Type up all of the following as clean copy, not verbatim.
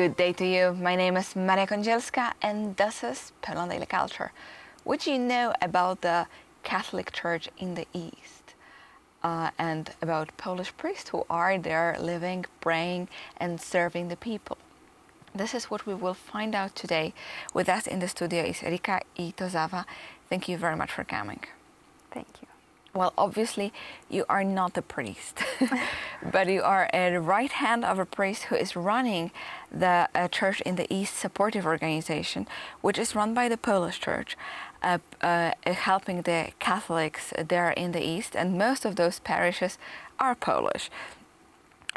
good day to you. My name is Maria Kondzielska and this is Poland Daily Culture. What do you know about the Catholic Church in the East and about Polish priests who are there living, praying and serving the people? This is what we will find out today. With us in the studio is Erika iTozawa. Thank you very much for coming. Thank you. Well, obviously, you are not a priest, but you are a right hand of a priest who is running the Church in the East Supportive Organization, which is run by the Polish Church, helping the Catholics there in the East, and most of those parishes are Polish.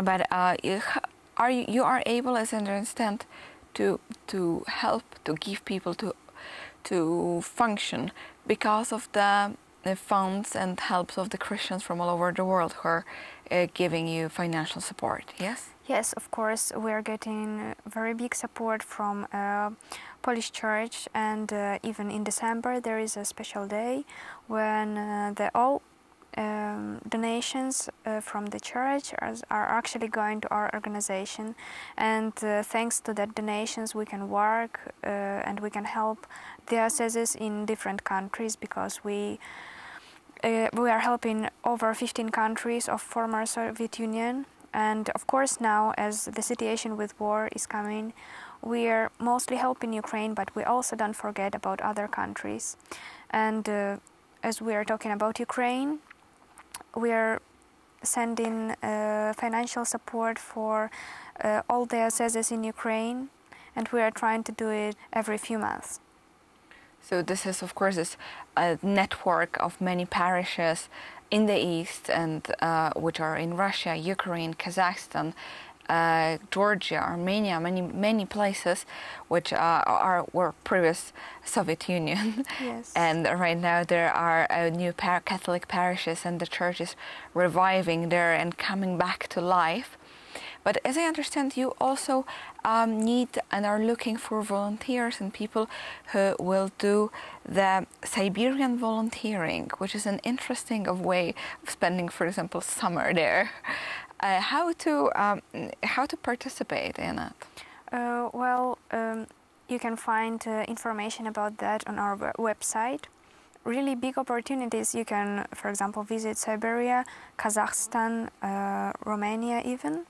But you are able, as I understand, to help, to give people to function because of the funds and helps of the Christians from all over the world who are giving you financial support, yes? Yes, of course, we are getting very big support from Polish Church, and even in December there is a special day when all donations from the church are actually going to our organization, and thanks to that donations we can work and we can help dioceses in different countries, because we are helping over 15 countries of former Soviet Union. And of course now, as the situation with war is coming, we are mostly helping Ukraine, but we also don't forget about other countries. And as we are talking about Ukraine, we are sending financial support for all dioceses in Ukraine, and we are trying to do it every few months. So this is, of course, a network of many parishes in the East, and which are in Russia, Ukraine, Kazakhstan, Georgia, Armenia, many places which were previous Soviet Union. Yes. And right now there are new Catholic parishes, and the church is reviving there and coming back to life. But as I understand, you also need and are looking for volunteers and people who will do the Siberian volunteering, which is an interesting way of spending, for example, summer there. How to participate in it? You can find information about that on our website. Really big opportunities. You can, for example, visit Siberia, Kazakhstan, Romania even,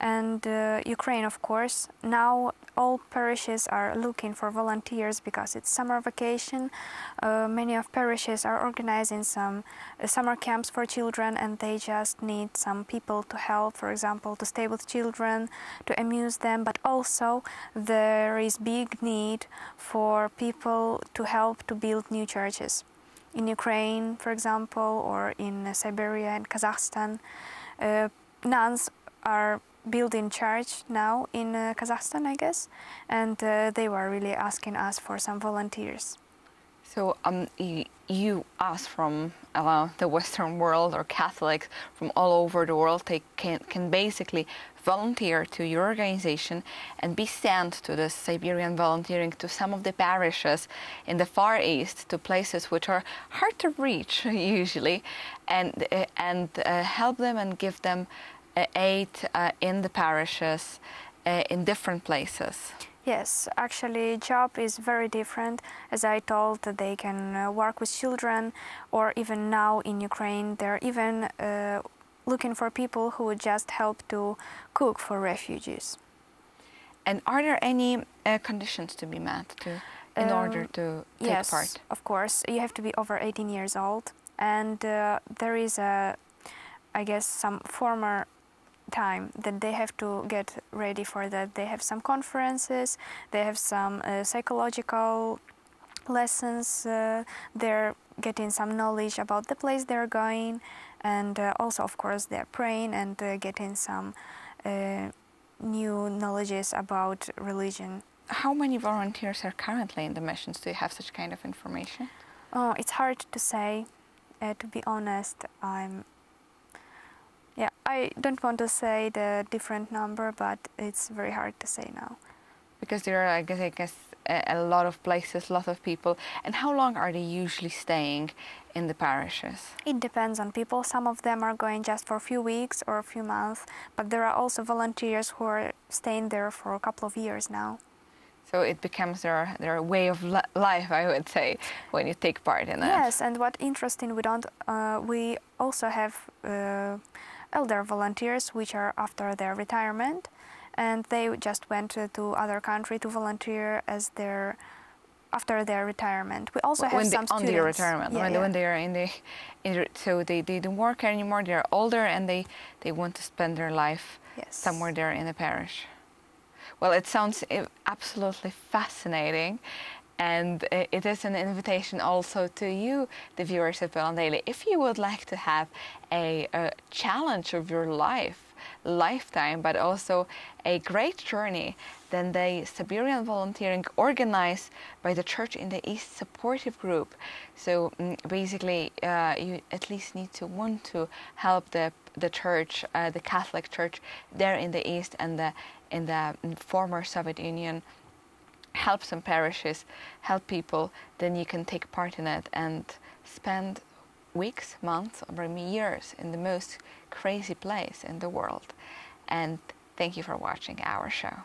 and Ukraine, of course. Now all parishes are looking for volunteers because it's summer vacation. Many of parishes are organizing some summer camps for children, and they just need some people to help, for example, to stay with children, to amuse them. But also there is big need for people to help to build new churches in Ukraine, for example, or in Siberia and Kazakhstan. Nuns are building church now in Kazakhstan, I guess, and they were really asking us for some volunteers. So you, us from the Western world, or Catholics from all over the world, they can basically volunteer to your organization and be sent to the Siberian volunteering to some of the parishes in the Far East, to places which are hard to reach usually, and help them and give them aid in the parishes in different places. Yes, actually job is very different. As I told, they can work with children, or even now in Ukraine they're even looking for people who would just help to cook for refugees. And are there any conditions to be met in order to take part? Yes, of course. You have to be over 18 years old, and there is some former time that they have to get ready for that. They have some conferences, they have some psychological lessons, they're getting some knowledge about the place they're going, and also, of course, they're praying and getting some new knowledges about religion. How many volunteers are currently in the missions? Do you have such kind of information? Oh, it's hard to say. To be honest, I don't want to say the different number, but it's very hard to say now. Because there are, I guess, a lot of places, a lot of people. And how long are they usually staying in the parishes? It depends on people. Some of them are going just for a few weeks or a few months, but there are also volunteers who are staying there for a couple of years now. So it becomes their way of life, I would say, when you take part in that. Yes, and what interesting, we also have elder volunteers, which are after their retirement, and they just went to other country to volunteer as their after their retirement. We also have some students. On their retirement, yeah, when they are in the, so they don't work anymore, they are older, and they want to spend their life somewhere there in the parish. Well, it sounds absolutely fascinating, and it is an invitation also to you, the viewers of Poland Daily. If you would like to have a challenge of your lifetime, but also a great journey, then the Siberian volunteering organized by the Church in the East supportive group. So basically, you at least need to want to help the church, the Catholic Church there in the East and in the former Soviet Union, help some parishes, help people. Then you can take part in it and spend weeks, months, or maybe years in the most crazy place in the world. And thank you for watching our show.